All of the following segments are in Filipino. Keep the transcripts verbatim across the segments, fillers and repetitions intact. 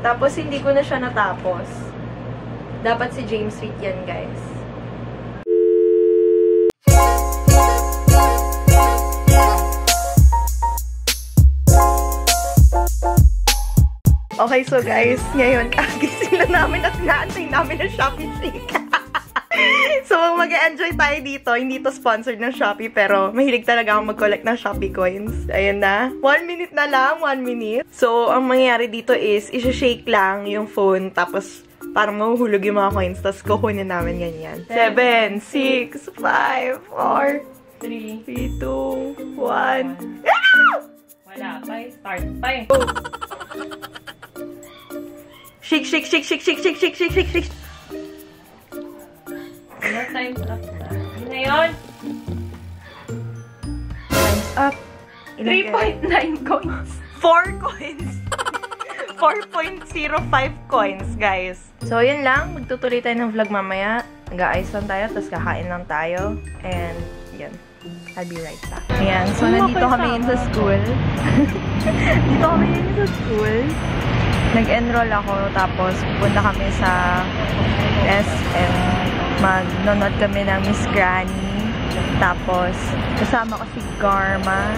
Tapos, hindi ko na siya natapos. Dapat si James Reed yan, guys. Okay, so guys, ngayon, kagising na namin at naantay namin ang Shopee Chica. So, mag-enjoy tayo dito. Hindi to sponsored ng Shopee, pero mahilig talaga akong mag-collect ng Shopee coins. Ayan na. One minute na lang. One minute. So, ang mangyayari dito is, isa-shake lang yung phone, tapos parang mahuhulog yung mga coins, tapos kukunin namin ganyan. Seven, six, five, four, three, three, two, one. Wala pa. Start pa eh. Shake, shake, shake, shake, shake, shake, shake, shake, shake, shake. Time's up na. Ngayon. Time's up. three point nine coins. four coins. four point zero five coins, guys. So, yun lang. Magtutuloy tayo ng vlog mamaya. Mag-a-ice lang tayo, tapos kakain lang tayo. And, yun. I'll be right back. Ayan. So, nandito kami sa school. Dito kami sa school. Nag-enroll ako, tapos pupunta kami sa S M. Mag-nonot kami ng Miss Granny. Tapos, kasama ko si Garma.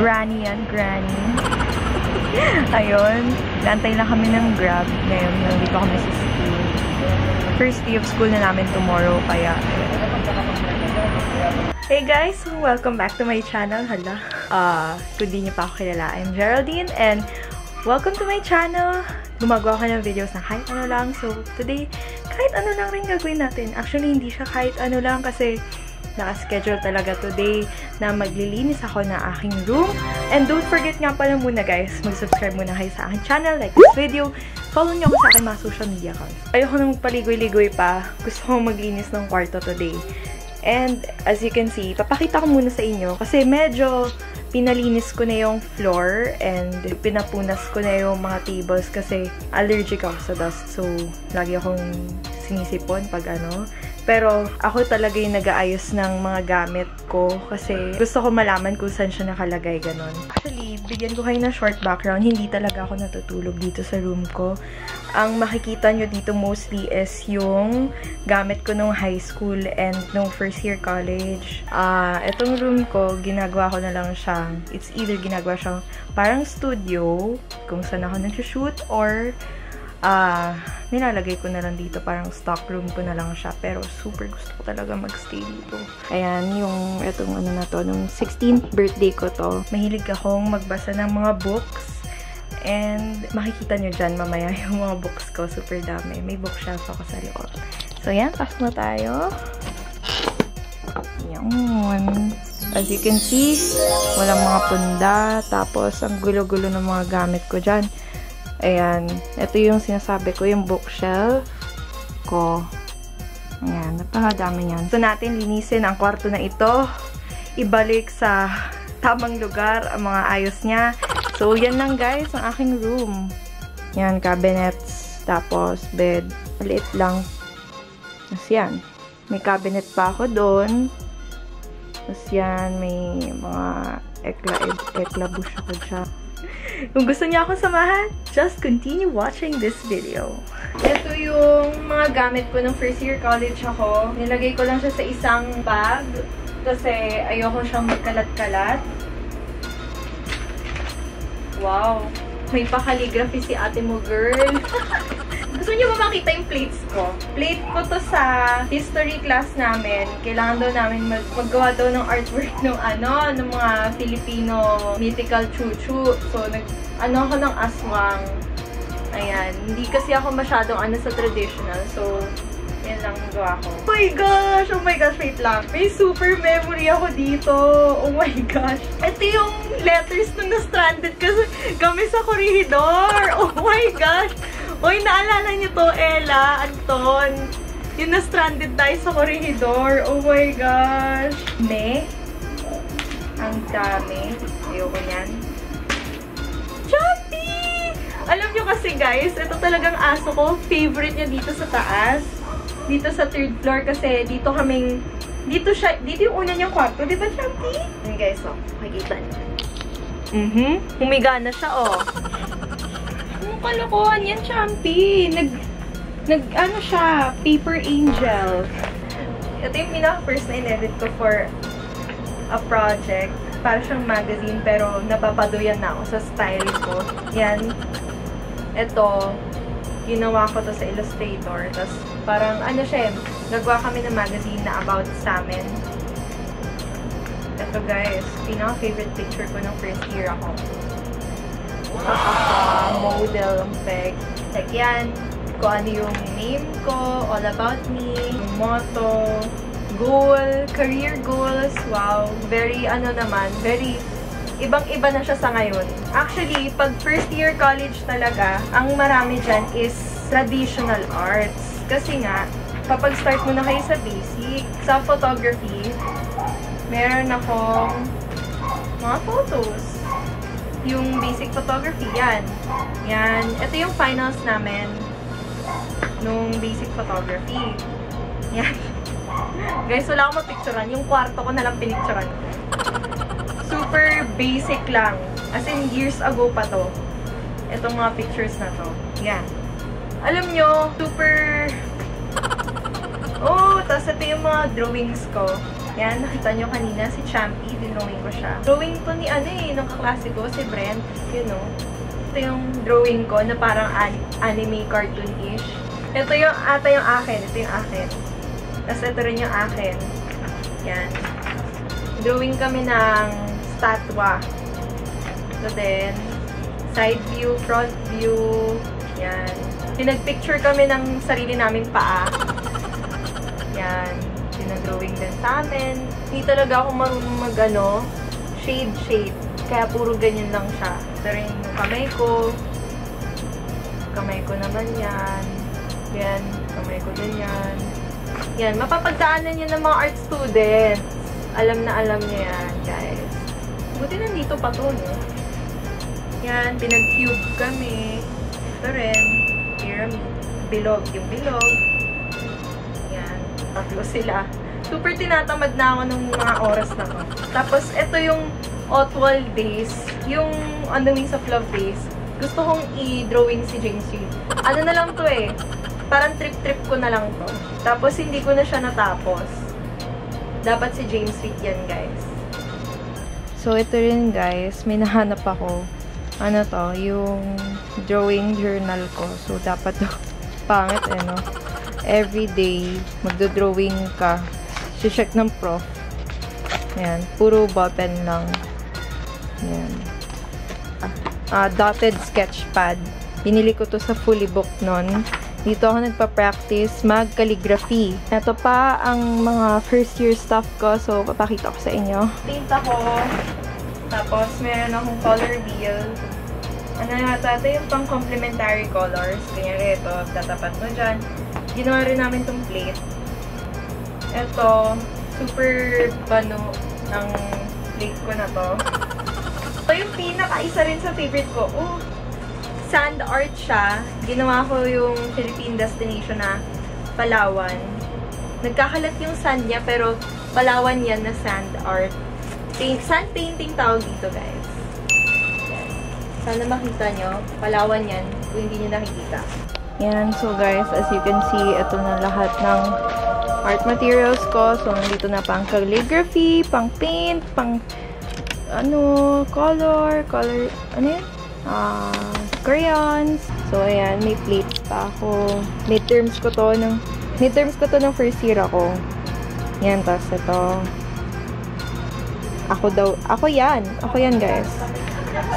Granny yan, Granny. Ayun. Naantay lang kami ng grab. Ngayon, nandito kami sa school. First day of school na namin tomorrow, kaya... Hey guys! Welcome back to my channel. Hala. Uh, kung di niyo pa ako kilala, I'm Geraldine, and welcome to my channel! Gumagawa ako ng videos na kahit ano lang. So, today... kahit ano lang rin gagawin natin. Actually, hindi siya kahit ano lang kasi naka-schedule talaga today na maglilinis ako ng aking room. And don't forget nga pala muna guys, mag-subscribe muna kayo sa aking channel, like this video, follow nyo ako sa aking mga social media accounts. Ayoko nang paligoy-ligoy pa. Gusto ko maglinis ng kwarto today. And as you can see, papakita ko muna sa inyo kasi medyo pinalinis ko na yung floor and pinapunas ko na yung mga tables kasi allergic ako sa dust. So, lagi akong sinisipon pag ano. Pero, ako talaga yung nag-aayos ng mga gamit ko kasi gusto ko malaman kung saan siya nakalagay, ganun. Actually, bigyan ko kayo ng short background. Hindi talaga ako natutulog dito sa room ko. Ang makikita nyo dito mostly is yung gamit ko nung high school and nung first year college. Ah, uh, etong room ko, ginagawa ko na lang siyang, it's either ginagawa siyang parang studio, kung saan ako nag-shoot, or ah, uh, nilalagay ko na lang dito, parang stock room ko na lang siya. Pero super gusto ko talaga mag-stay dito. Ayan, yung etong ano na to, nung sixteenth birthday ko to, mahilig akong magbasa ng mga books. And makikita nyo dyan mamaya yung mga books ko. Super dami. May bookshelf ako sa loob. So, yan. Pass na tayo. Yan. As you can see, walang mga punda. Tapos, ang gulo-gulo ng mga gamit ko dyan. Ayan. Ito yung sinasabi ko, yung bookshelf ko. Ayan. Napakadami yan. So, natin linisin ang kwarto na ito. Ibalik sa tamang lugar ang mga ayos niya. So, yan lang guys, ang aking room. Yan, cabinets, tapos bed. Maliit lang. Tapos yan. May cabinet pa ako doon. Tapos yan, may mga ekla-bush ako dyan. Kung gusto niyo akong samahan, just continue watching this video. Ito yung mga gamit ko nung first year college ako. Nilagay ko lang siya sa isang bag kasi ayoko siyang magkalat-kalat. Wow! May pa-calligraphy si ate mo, girl. Gusto niyo ba makita yung plates ko? Plate ko to sa history class namin. Kailangan daw namin mag maggawa daw ng artwork ng ano, ng mga Filipino mythical chuchu. So, nag ano ako ng aswang. Ayan. Hindi kasi ako masyadong ano sa traditional. So, yan lang ang gawa ko. Oh my gosh! Oh my gosh! Wait lang. May super memory ako dito. Oh my gosh. Ito yung letters nung na-stranded kasi kami sa corridor. Oh my gosh! Uy, naalala niyo to, Ella, Anton. Yung na-stranded tayo sa corridor. Oh my gosh. Me. Ang dami. Ayoko niyan. Choppy! Alam niyo kasi guys, ito talagang aso ko. Favorite niya dito sa taas. Dito sa third floor kasi dito kaming, dito siya, dito yung una niyang kwarto. Di ba, Champi? Ayan guys, oh. Makikita niyo. Mm-hmm. Humiga na siya, oh. yung kalokohan yan, Champi. Nag, nag, ano siya, paper angel. Ito yung pinaka-first na in-edit ko for a project. Para siyang magazine, pero napapaduyan na ako sa style ko. Yan. Ito, ginawa ko to sa Illustrator. Tapos, parang, ano siya, nagawa kami ng magazine na about sa amin. Ito, guys. Pinaka-favorite picture ko ng first year ako. Model ang peg. Like, yan. Kung ano yung name ko, all about me, motto, goal, career goals. Wow. Very, ano naman, very ibang-iba na siya sa ngayon. Actually, pag first year college talaga, ang marami dyan is traditional arts. Kasi nga, papag-start mo na kayo sa basic, sa photography, meron akong mga photos. Yung basic photography, yan. Yan. Ito yung finals namin nung basic photography. Yan. Guys, wala akong mapicturan. Yung kwarto ko nalang pinicturan. Super basic lang. As in, years ago pa to. Itong mga pictures na to. Yan. Alam nyo, super... Oh, tapos ito yung mga drawings ko. Yan, nakita nyo kanina si Champi, dinrawing ko siya. Drawing to ni ano eh, nung kaklase ko, si Brent, you know. Ito yung drawing ko na parang anime cartoon-ish. Ito yung ata yung akin, ito yung akin. Tapos ito rin yung akin. Yan. Drawing kami ng statwa. So then, side view, front view, yan. Pinagpicture kami ng sarili naming paa. Yan. Drawing din sa amin. Hindi talaga ako marunong mag, ano, shade, shade. Kaya puro ganyan lang siya. Ito rin yung kamay ko. Kamay ko naman yan. Yan. Kamay ko din yan. Yan. Mapapagdaanan yan ng mga art students. Alam na alam niya yan, guys. Buti nandito pa to, no? Yan. Pinag-cube kami. Ito rin. Pyramid. Bilog. Yung bilog. Yan. Tatlo sila. Super tinatamad na ako nung mga oras na to. Tapos, ito yung Otwal Days. Yung On the Wings of Love Days. Gusto kong i-drawing si James Yee. Ano na lang to eh. Parang trip-trip ko na lang to. Tapos, hindi ko na siya natapos. Dapat si James Yee yan, guys. So, ito rin, guys. May nahanap ako. Ano to? Yung drawing journal ko. So, dapat to. Pangit eh, no? Everyday, magdodrawing ka. Check ng prof. Ayan. Puro ballpen lang. Ayan. Ah, uh, dotted sketch pad. Binili ko to sa Fully Book nun. Dito ako nagpa-practice mag-calligraphy. Ito pa ang mga first year stuff ko. So, papakita ko sa inyo. Paint ako. Tapos, meron akong color wheel. Ano na ito? Ito yung pang-complementary colors. Kanyari ito. Tatapat mo dyan. Ginawa rin namin itong plate. Ito, super bano ng plate ko na to. Ito yung pinaka-isa rin sa favorite ko. Oh, sand art siya. Ginawa ko yung Philippine destination na Palawan. Nagkakalat yung sand niya, pero Palawan yan na sand art. Paint, sand painting tawag dito, guys. Yan. Sana makita nyo. Palawan yan, kung hindi nyo nakikita. Yan, so guys, as you can see, ito na lahat ng art materials ko. So, nandito na pang calligraphy, pang paint, pang ano, color, color, ano yun? Uh, crayons. So, ayan, may plates pa ako. Midterms ko to ng, midterms ko to ng first year ako. Yan, tapos ito. Ako daw, ako yan. Ako yan, guys.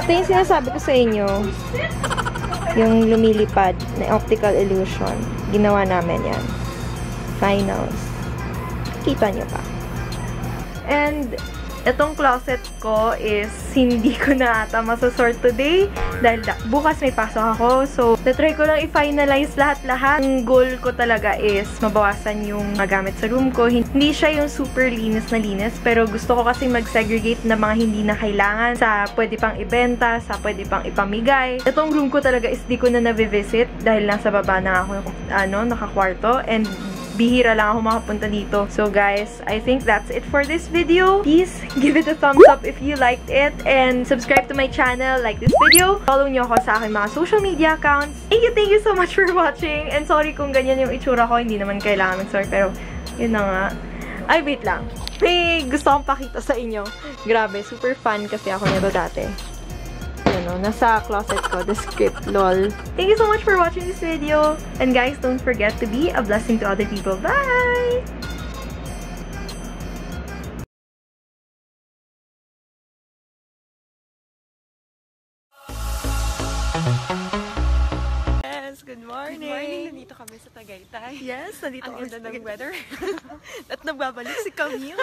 Ito yung sinasabi ko sa inyo. Yung lumilipad na optical illusion. Ginawa namin yan. Finals. Kita nyo pa. And, itong closet ko is hindi ko na ata masasort today. Dahil bukas may pasok ako. So, natry ko lang i-finalize lahat-lahat. Ang goal ko talaga is mabawasan yung magamit sa room ko. Hindi siya yung super linis na linis. Pero gusto ko kasi mag-segregate na mga hindi na kailangan sa pwede pang ibenta, sa pwede pang ipamigay. Itong room ko talaga is di ko na nabivisit dahil nasa baba na ako ano, nakakwarto. And bihira lang ako makapunta dito. So guys, I think that's it for this video. Please give it a thumbs up if you liked it and subscribe to my channel, like this video. Follow nyo ako sa aking mga social media accounts. Thank you, thank you so much for watching. And sorry kung ganyan yung itsura ko, hindi naman kailangan mag-sorry, pero yun na nga. Ay, wait lang. Hey, gusto akong pakita sa inyo. Grabe, super fun kasi ako nito dati. Ano, nasa closet ko, the script, lol. Thank you so much for watching this video. And guys, don't forget to be a blessing to other people. Bye! Good morning. Good morning. Nandito kami sa Tagaytay. Yes, nandito ang ganda ng weather. At nagbabalik si Camille.